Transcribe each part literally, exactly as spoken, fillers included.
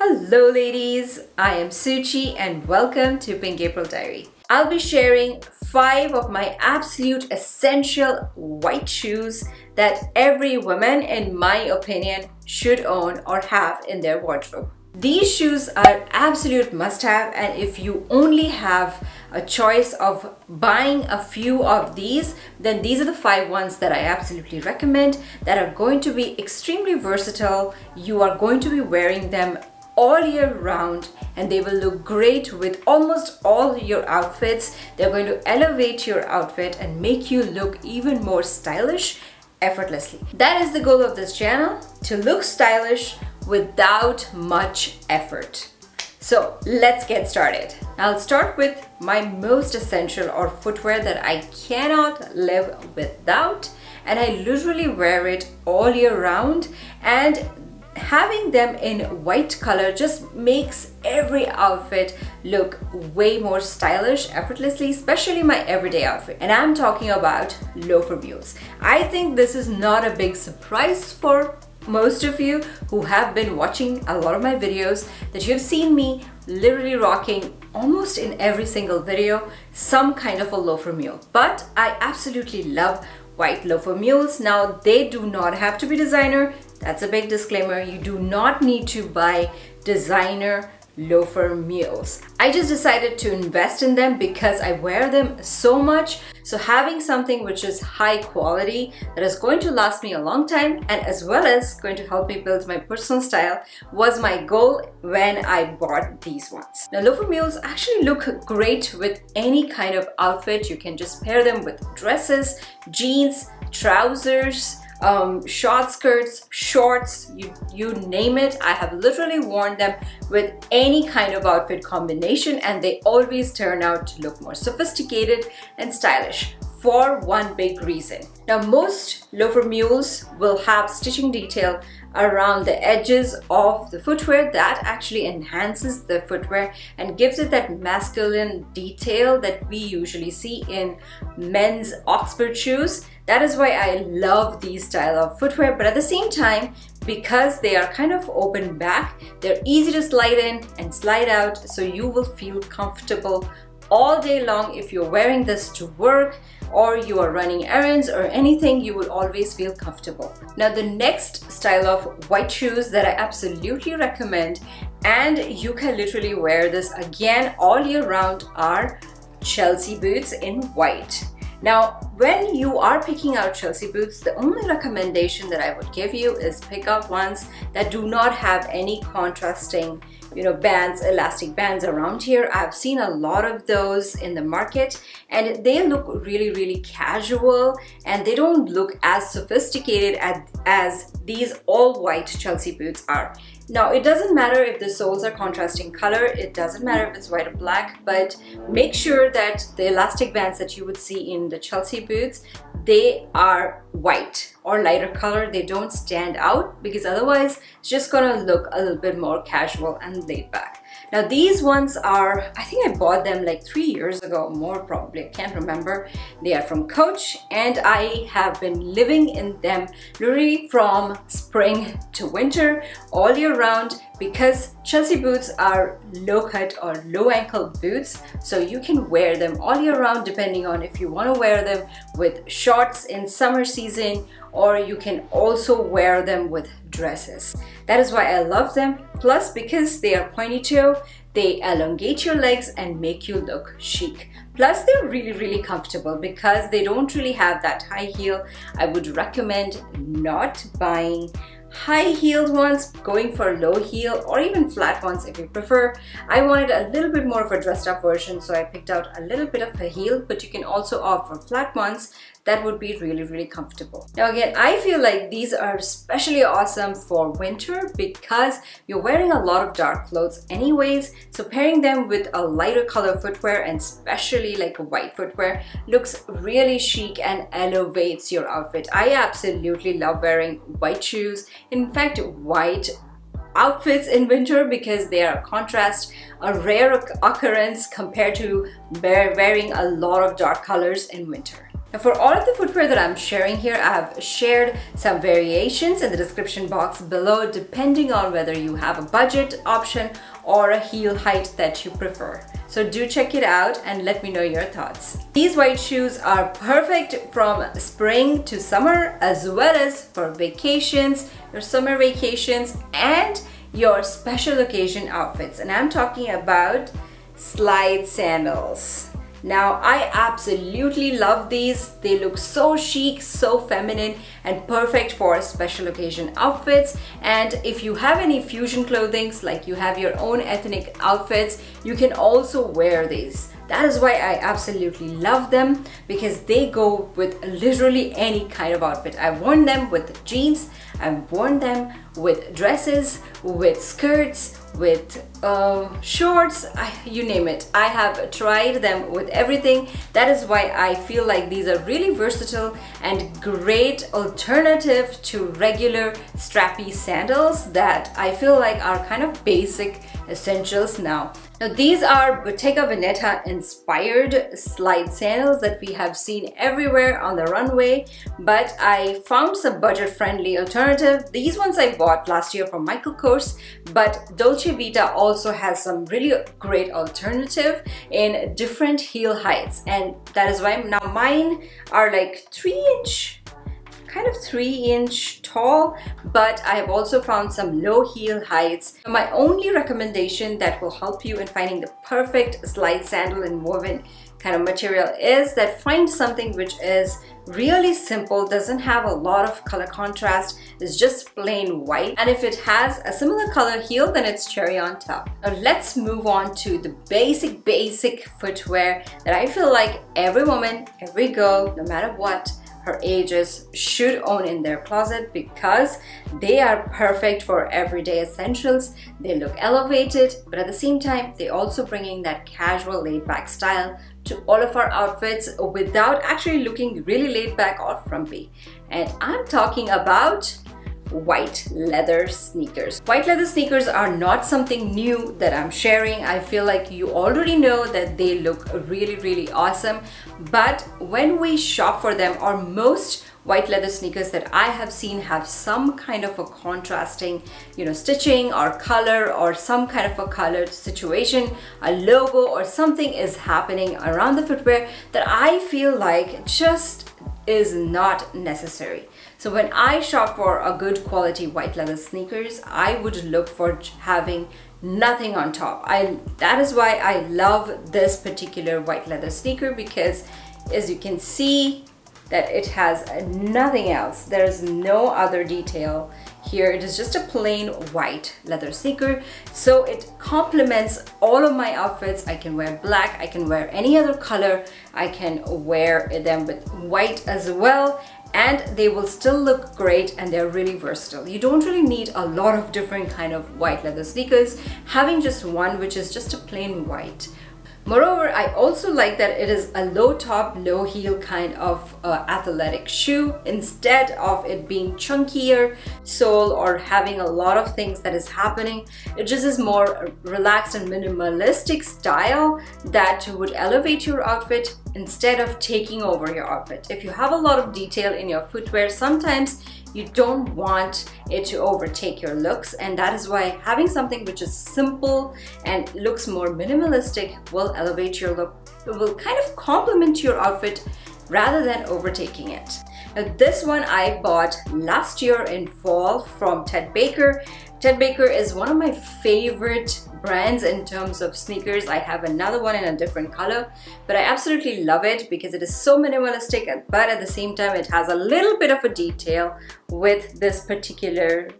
Hello ladies, I am Suchi and welcome to Pink April Diary. I'll be sharing five of my absolute essential white shoes that every woman, in my opinion, should own or have in their wardrobe. These shoes are absolute must-have, and if you only have a choice of buying a few of these, then these are the five ones that I absolutely recommend that are going to be extremely versatile. You are going to be wearing them all year round and they will look great with almost all your outfits. They're going to elevate your outfit and make you look even more stylish effortlessly. That is the goal of this channel, to look stylish without much effort. So let's get started. I'll start with my most essential or footwear that I cannot live without, and I literally wear it all year round, and having them in white color just makes every outfit look way more stylish effortlessly, especially my everyday outfit. And I'm talking about loafer mules. I think this is not a big surprise for most of you who have been watching a lot of my videos, that you've seen me literally rocking almost in every single video some kind of a loafer mule. But I absolutely love white loafer mules. Now, they do not have to be designer. That's a big disclaimer. You do not need to buy designer loafer mules. I just decided to invest in them because I wear them so much. So having something which is high quality, that is going to last me a long time and as well as going to help me build my personal style, was my goal when I bought these ones. Now, loafer mules actually look great with any kind of outfit. You can just pair them with dresses, jeans, trousers, um short skirts, shorts, you you name it. I have literally worn them with any kind of outfit combination, and they always turn out to look more sophisticated and stylish for one big reason. Now, most loafer mules will have stitching detail around the edges of the footwear that actually enhances the footwear and gives it that masculine detail that we usually see in men's Oxford shoes. That is why I love these style of footwear, but at the same time, because they are kind of open back, they're easy to slide in and slide out, so you will feel comfortable all day long. If you're wearing this to work or you are running errands or anything, you will always feel comfortable. Now, the next style of white shoes that I absolutely recommend, and you can literally wear this again all year round, are Chelsea boots in white. Now, when you are picking out Chelsea boots, the only recommendation that I would give you is pick up ones that do not have any contrasting, you know, bands, elastic bands around here. I've seen a lot of those in the market, and they look really, really casual, and they don't look as sophisticated as, as these all-white Chelsea boots are. Now, it doesn't matter if the soles are contrasting color, it doesn't matter if it's white or black, but make sure that the elastic bands that you would see in the Chelsea boots, they are white or lighter color. They don't stand out, because otherwise it's just gonna look a little bit more casual and laid back. Now, these ones are, I think I bought them like three years ago, more probably, I can't remember. They are from Coach, and I have been living in them literally from spring to winter, all year round, because Chelsea boots are low cut or low ankle boots, so you can wear them all year round, depending on if you want to wear them with shorts in summer season, or you can also wear them with dresses. That is why I love them. Plus, because they are pointy toe, they elongate your legs and make you look chic. Plus, they're really, really comfortable because they don't really have that high heel. I would recommend not buying high-heeled ones, going for low heel or even flat ones if you prefer. I wanted a little bit more of a dressed up version, so I picked out a little bit of a heel, but you can also opt for flat ones. That would be really, really comfortable. Now, again, I feel like these are especially awesome for winter because you're wearing a lot of dark clothes anyways, so pairing them with a lighter color footwear, and especially like a white footwear, looks really chic and elevates your outfit. I absolutely love wearing white shoes. In fact, white outfits in winter, because they are a contrast, a rare occurrence compared to wearing a lot of dark colors in winter. Now for all of the footwear that I'm sharing here, I have shared some variations in the description box below depending on whether you have a budget option or a heel height that you prefer. So do check it out and let me know your thoughts. These white shoes are perfect from spring to summer, as well as for vacations, your summer vacations and your special occasion outfits. And I'm talking about slide sandals. Now, I absolutely love these. They look so chic, so feminine, and perfect for special occasion outfits. And if you have any fusion clothings, like you have your own ethnic outfits, you can also wear these. That is why I absolutely love them, because they go with literally any kind of outfit. I've worn them with jeans, I've worn them with dresses, with skirts, with uh, shorts, I, you name it. I have tried them with everything. That is why I feel like these are really versatile and great alternative to regular strappy sandals that I feel like are kind of basic essentials now. Now these are Bottega Veneta inspired slide sandals that we have seen everywhere on the runway, but I found some budget friendly alternative. These ones I bought last year from Michael Kors, but Dolce Vita also has some really great alternative in different heel heights, and that is why now mine are like three inch kind of three inch tall, but I have also found some low heel heights. My only recommendation that will help you in finding the perfect slide sandal in woven kind of material is that find something which is really simple, doesn't have a lot of color contrast, it's just plain white, and if it has a similar color heel, then it's cherry on top. Now let's move on to the basic basic footwear that I feel like every woman, every girl, no matter what her ages, should own in their closet, because they are perfect for everyday essentials. They look elevated, but at the same time they also bring in that casual laid-back style to all of our outfits without actually looking really laid-back or frumpy. And I'm talking about white leather sneakers. White leather sneakers are not something new that I'm sharing. I feel like you already know that they look really, really awesome. But when we shop for them, or most white leather sneakers that I have seen have some kind of a contrasting, you know, stitching or color or some kind of a colored situation, a logo or something is happening around the footwear that I feel like just is not necessary. So when I shop for a good quality white leather sneakers, I would look for having nothing on top. I, that is why I love this particular white leather sneaker, because as you can see that it has nothing else. There is no other detail here. It is just a plain white leather sneaker. So it complements all of my outfits. I can wear black, I can wear any other color, I can wear them with white as well, and they will still look great, and they're really versatile. You don't really need a lot of different kind of white leather sneakers. Having just one, which is just a plain white. Moreover, I also like that it is a low top, low heel kind of uh, athletic shoe, instead of it being chunkier sole or having a lot of things that is happening. It just is more relaxed and minimalistic style that would elevate your outfit instead of taking over your outfit. If you have a lot of detail in your footwear, sometimes you don't want it to overtake your looks, and that is why having something which is simple and looks more minimalistic will elevate your look. It will kind of complement your outfit rather than overtaking it. Now, this one I bought last year in fall from Ted Baker. Ted Baker is one of my favorite brands in terms of sneakers. I have another one in a different color, but I absolutely love it because it is so minimalistic, but at the same time it has a little bit of a detail with this particular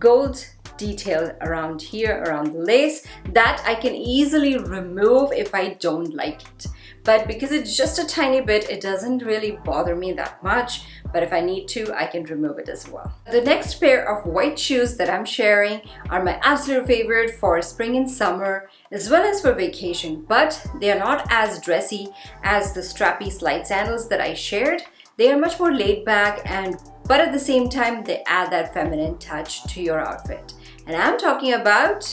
gold detail around here, around the lace, that I can easily remove if I don't like it. But because it's just a tiny bit, it doesn't really bother me that much. But if I need to, I can remove it as well. The next pair of white shoes that I'm sharing are my absolute favorite for spring and summer, as well as for vacation, but they are not as dressy as the strappy slide sandals that I shared. They are much more laid back, and but at the same time, they add that feminine touch to your outfit. And I'm talking about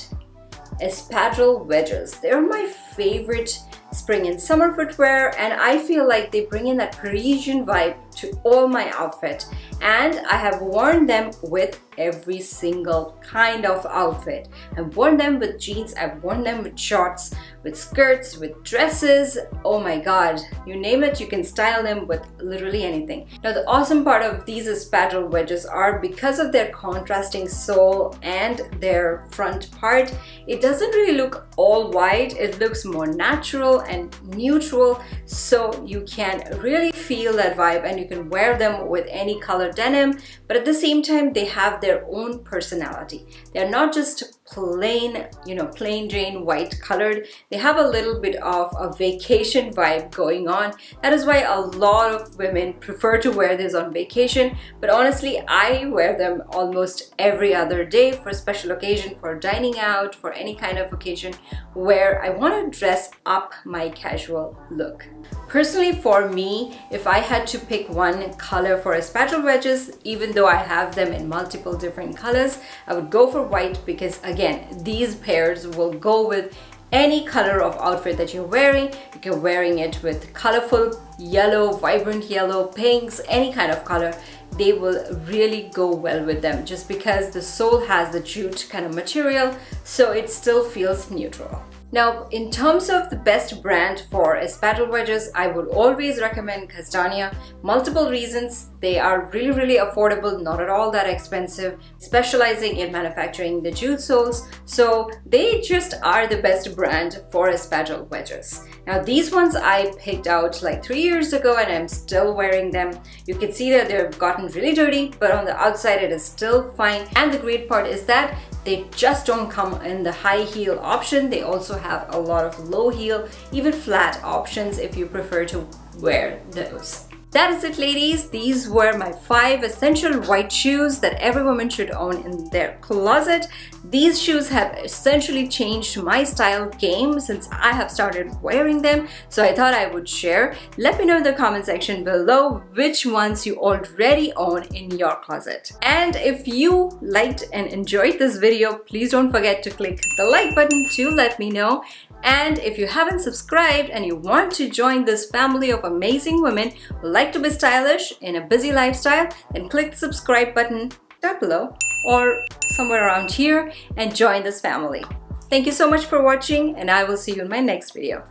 espadrille wedges. They're my favorite spring and summer footwear, and I feel like they bring in that Parisian vibe to all my outfit, and I have worn them with every single kind of outfit. I've worn them with jeans, I've worn them with shorts, with skirts, with dresses, oh my god, you name it, you can style them with literally anything. Now the awesome part of these espadrille wedges are because of their contrasting sole and their front part, it doesn't really look all wide, it looks more natural and neutral, so you can really feel that vibe and you can wear them with any color denim, but at the same time they have their own personality. They're not just plain, you know, plain Jane white colored. They have a little bit of a vacation vibe going on. That is why a lot of women prefer to wear this on vacation, but honestly I wear them almost every other day for special occasion, for dining out, for any kind of occasion where I want to dress up my casual look. Personally for me, if I had to pick one color for espadrille wedges, even though I have them in multiple different colors, I would go for white because again, Again, these pairs will go with any color of outfit that you're wearing. You're wearing it with colorful yellow, vibrant yellow, pinks, any kind of color. They will really go well with them just because the sole has the jute kind of material, so it still feels neutral. Now, in terms of the best brand for espadrille wedges, I would always recommend Castañer. Multiple reasons. They are really, really affordable, not at all that expensive, specializing in manufacturing the jute soles. So they just are the best brand for espadrille wedges. Now, these ones I picked out like three years ago and I'm still wearing them. You can see that they've gotten really dirty, but on the outside it is still fine. And the great part is that they just don't come in the high heel option. They also have a lot of low heel, even flat options if you prefer to wear those. That is it, ladies. These were my five essential white shoes that every woman should own in their closet. These shoes have essentially changed my style game since I have started wearing them, so I thought I would share. Let me know in the comment section below which ones you already own in your closet. And if you liked and enjoyed this video, please don't forget to click the like button to let me know. And if you haven't subscribed and you want to join this family of amazing women who like to be stylish in a busy lifestyle, then click the subscribe button down below or somewhere around here and join this family. Thank you so much for watching, and I will see you in my next video.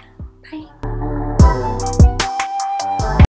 Bye.